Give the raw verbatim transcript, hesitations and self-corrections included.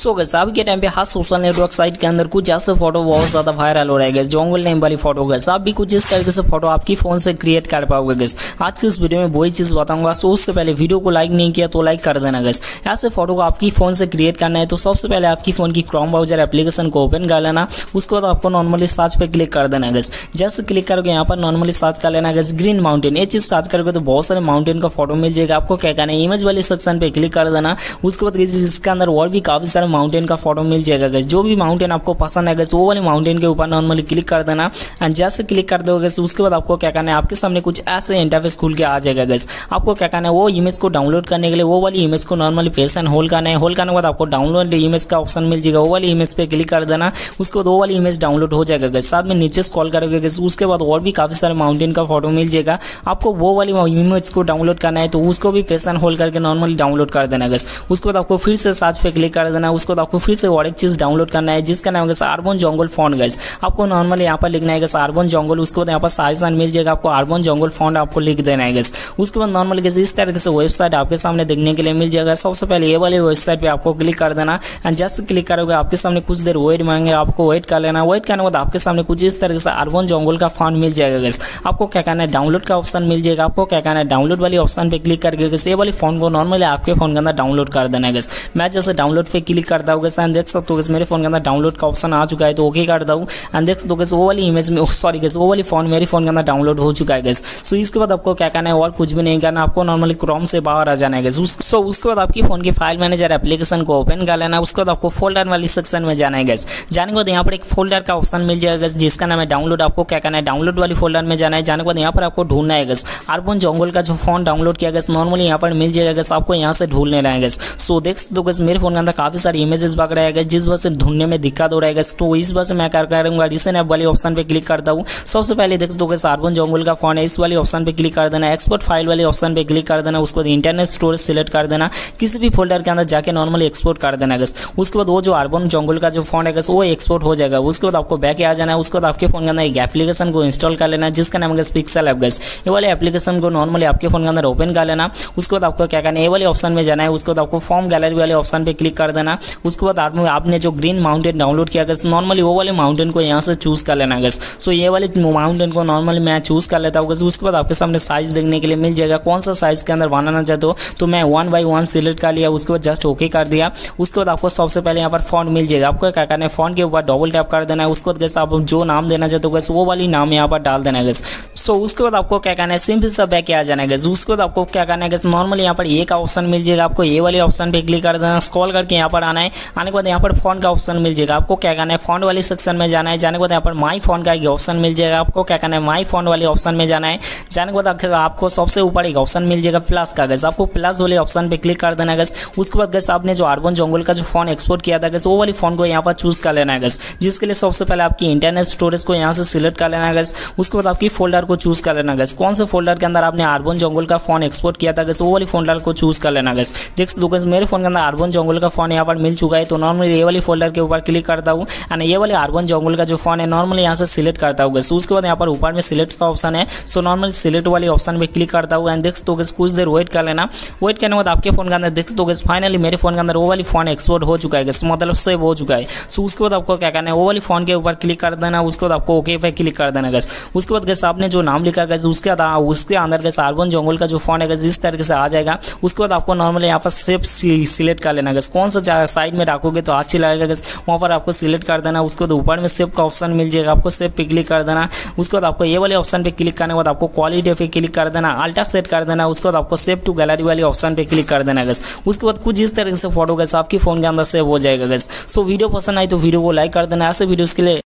So guys अभी के time पे हर सोशल नेटवर्क साइट के अंदर कुछ ऐसे फोटो बहुत ज्यादा वायरल हो रहा है गाइस, जंगल नेम वाली फोटो गाइस। आप भी कुछ इस तरीके से फोटो आपकी फोन से क्रिएट कर पाओगे गाइस। आज की इस वीडियो में वही चीज बताऊंगा, सो उससे पहले वीडियो को लाइक नहीं किया तो लाइक कर देना गाइस। ऐसे फोटो को आपकी फोन से क्रिएट करना है तो सबसे पहले आपकी फोन की क्रोम ब्राउजर एप्लीकेशन को ओपन कर लेना। उसके बाद आपको नॉर्मली सर्च पे क्लिक कर देना गाइस। जैसे क्लिक करोगे यहाँ पर नॉर्मली सर्च कर लेना गाइस ग्रीन माउंटेन। ये चीज सर्च करोगे तो बहुत सारे माउंटेन का फोटो मिल जाएगा। आपको क्या करना है, इमेज वाले सेक्शन पे क्लिक कर देना। उसके बाद इसके अंदर और भी काफी सारे माउंटेन का फोटो मिल जाएगा गाइस। जो भी माउंटेन आपको पसंद है गाइस वो वाले माउंटेन के ऊपर नॉर्मली क्लिक कर देना। एंड जैसे क्लिक कर दोगे उसके बाद आपको क्या करना है, आपके सामने कुछ ऐसे इंटरफेस खुल के आ जाएगा गाइस। आपको क्या करना है, वो इमेज को डाउनलोड करने के लिए वो वाली इमेज को नॉर्मली पेज एंड होल्ड करना है। होल्ड करने के बाद आपको डाउनलोड इमेज का ऑप्शन मिल जाएगा, वो वाली इमेज पे क्लिक कर देना। उसके बाद वो वाली इमेज डाउनलोड हो जाएगा गाइस। साथ में नीचे स्क्रॉल करोगे गाइस, उसके बाद और भी काफी सारे माउंटेन का फोटो मिल जाएगा। आपको वो वाली इमेज को डाउनलोड करना है तो उसको भी पेज एंड होल्ड करके नॉर्मली डाउनलोड कर देना गाइस। उसके बाद आपको फिर से सर्च पे क्लिक कर देना। उसके बाद आपको फिर से और एक चीज डाउनलोड करना है जिसका नाम है अर्बन जंगल फॉन्ट गाइस। आपको नॉर्मली यहाँ पर लिखना है गाइस अर्बन जंगल। उसके बाद यहाँ पर साइजन मिल जाएगा, आपको अर्बन जंगल फॉन्ट आपको लिख देना है गाइस। उसके बाद नॉर्मली गाइस इस तरह से वेबसाइट आपके सामने देखने के लिए मिल जाएगा। सबसे पहले ये वाली वेबसाइट पे आपको क्लिक कर देना। एंड जस्ट क्लिक करोगे आपके सामने कुछ देर वेट मांगे, आपको वेट कर लेना। वेट करने के बाद आपके सामने कुछ इस तरह से अर्बन जंगल का फॉन्ट मिल जाएगा गाइस। आपको क्या करना है, डाउनलोड का ऑप्शन मिल जाएगा। आपको क्या करना है, डाउनलोड वाली ऑप्शन पे क्लिक करके गाइस ये वाली फॉन्ट को नॉर्मली आपके फोन के अंदर डाउनलोड कर देना है गाइस। मैं जैसे डाउनलोड पे क्लिक करता हूँ गाइस एंड देख सकते हो गाइस मेरे फोन के अंदर डाउनलोड का ऑप्शन आ चुका है तो ओके कर दूं। एंड देख सकते हो गाइस वो वाली इमेज में सॉरी गाइस वो वाली फॉन्ट मेरे फोन के अंदर डाउनलोड हो चुका है गाइस। सो इसके बाद आपको क्या करना है, और कुछ भी नहीं करना। आपको नॉर्मली क्रोम से बाहर आ जाना है गाइस। सो उसके बाद आपकी फोन की फाइल मैनेजर एप्लीकेशन को ओपन कर लेना। उसके बाद आपको फोल्डर वाली सेक्शन में जाना है गाइस। जाने के बाद यहाँ पर एक फोल्डर का ऑप्शन मिल जाएगा गाइस जिसका नाम है डाउनलोड। आपको क्या करना है, डाउनलोड वाली फोल्डर में जाना है। जाने के बाद यहाँ पर आपको ढूंढना है गाइस अर्बन जंगल का जो फॉन्ट डाउनलोड किया गाइस नॉर्मली यहाँ पर मिल जाएगा गाइस। आपको यहाँ से ढूंढ लेना है गाइस। सो देख सकते हो गाइस मेरे फोन के अंदर काफी सारी इमेजेस भाग रहा है गाइस जिस वजह से ढूंढने में दिक्कत हो रहा है गाइस। तो इस वजह से मैं क्या करूंगा, रिसेंट ऐप वाली ऑप्शन पे क्लिक करता हूँ। सबसे पहले देख सकते हो गाइस अर्बन जंगल का फॉन्ट है, इस वाली ऑप्शन पे क्लिक कर देना। एक्सपोर्ट फाइल वाले ऑप्शन पे क्लिक कर देना। उसके बाद इंटरनेट स्टोरेज सिलेक्ट कर देना। किसी भी फोल्डर के अंदर जाके नॉर्मली एक्सपोर्ट कर देना गाइस। उसके बाद वो जो अर्बन जंगल का जो फॉन्ट है गाइस वो एक्सपोर्ट हो जाएगा। उसके बाद आपको बैक आ जाना है। उसके बाद आपके फोन के अंदर एक एप्लीकेशन को इंस्टॉल कर लेना जिसका नाम है पिक्सेलैब गाइस। ये वाले एप्लीकेशन को नॉर्मली आपके फोन के अंदर ओपन कर लेना। उसके बाद आपको क्या करना है, ये वाले ऑप्शन में जाना है। उसके बाद आपको फॉर्म गैलरी वाले ऑप्शन पे क्लिक कर देना। उसके बाद आप आपने जो ग्रीन माउंटेन डाउनलोड किया गाइस नॉर्मली वो वाले माउंटेन को यहाँ से चूज कर लेना गाइस। सो ये वाले माउंटेन को नॉर्मली मैं चूज कर लेता हूँ गाइस। उसके बाद आपके सामने साइज देखने के लिए मिल जाएगा, कौन सा साइज के अंदर बनाना चाहते हो। तो मैं वन बाई वन सिलेक्ट कर लिया। उसके बाद जस्ट ओके कर दिया। उसके बाद आपको सबसे पहले यहाँ पर फॉन्ट मिल जाएगा। आपको क्या करना है, फॉन्ट के ऊपर डबल टैप कर देना है। उसके बाद गाइस आप जो नाम देना चाहते हो गाइस वो वाली नाम यहाँ पर डाल देना गाइस। सो उसके बाद आपको क्या करना है, सिंपल सा बैक आ जाना है गाइस। उसके बाद आपको क्या करना है गाइस नॉर्मली यहाँ पर ये का ऑप्शन मिल जाएगा। आपको ये वाले ऑप्शन पे क्लिक कर देना। स्क्रॉल करके यहाँ पर आना है। आने के बाद यहाँ पर फॉन्ट का ऑप्शन मिल जाएगा। आपको क्या करना है, फॉन्ट वाली सेक्शन में जाना है। जाने के बाद यहाँ पर माई फॉन्ट का एक ऑप्शन मिल जाएगा। आपको क्या करना है, माई फॉन्ट वाले ऑप्शन में जाना है। जाने के बाद आपको सबसे ऊपर एक ऑप्शन मिल जाएगा प्लस का गाइस। आपको प्लस वाले ऑप्शन पे क्लिक कर देना है गाइस। उसके बाद गाइस आपने जो अर्बन जंगल का जो फॉन्ट एक्सपोर्ट किया था गाइस वो वाली फॉन्ट को यहाँ पर चूज कर लेना है गाइस। जिसके लिए सबसे पहले आपकी इंटरनेट स्टोरेज को यहाँ से सिलेक्ट कर लेना है गाइस। उसके बाद आपकी फोल्डर को चूज कर लेना गाइस। कौन से फोल्डर के अंदर आपने अर्बन जंगल का फॉन्ट एक्सपोर्ट किया था गाइस वो वाली फोल्डर को चूज कर लेना गाइस। देख सकते हो गाइस मेरे फोन के अंदर अर्बन जंगल का फॉन्ट यहाँ पर मिल चुका है। तो नॉर्मली ये वाली फोल्डर के ऊपर क्लिक करता हूँ एंड ये वाले अर्बन जंगल का जो फॉन्ट है नॉर्मली यहाँ से सिलेक्ट करता हूँ गाइस। उसके बाद यहाँ पर ऊपर में सिलेक्ट का ऑप्शन है। सो नॉर्मली सिलेक्ट वाले ऑप्शन पर क्लिक करता हूँ एंड देख सकते हो गाइस कुछ देर वेट कर लेना। वेट करने के बाद आपके फोन के अंदर देख सकते हो गाइस फाइनली मेरे फोन के अंदर वो वाली फॉन्ट एक्सपोर्ट हो चुका है गाइस, मतलब सेव हो चुका है। सो उसके बाद आपको क्या करना है, वो वाली फॉन्ट के ऊपर क्लिक कर देना। उसके बाद आपको ओके पे क्लिक कर देना गाइस। उसके बाद गाइस आपने जो नाम लिखा गाइस उसके उसके अंदर गाइस अर्बन जंगल का जो फॉन्ट है गाइस इस तरीके से आ जाएगा। उसके बाद आपको नॉर्मली यहाँ पर सेफ सिलेक्ट कर लेना गाइस। कौन सा साइड में रखोगे तो अच्छी लगेगा गाइस वहाँ पर आपको सिलेक्ट कर देना। उसके बाद ऊपर में सेव का ऑप्शन मिल जाएगा। आपको सेव पे क्लिक कर देना। उसके बाद आपको ये वाले ऑप्शन पे क्लिक करने के बाद आपको क्वालिटी पे क्लिक कर देना, अल्ट्रा सेट कर देना। उसके बाद आपको सेव टू गैलरी वाले ऑप्शन पे क्लिक कर देना गाइस। उसके बाद कुछ इस तरीके से फोटो गाइस आपकी फोन के अंदर सेव हो जाएगा गाइस। सो वीडियो पसंद आई तो वीडियो को लाइक कर देना। ऐसे वीडियोस के लिए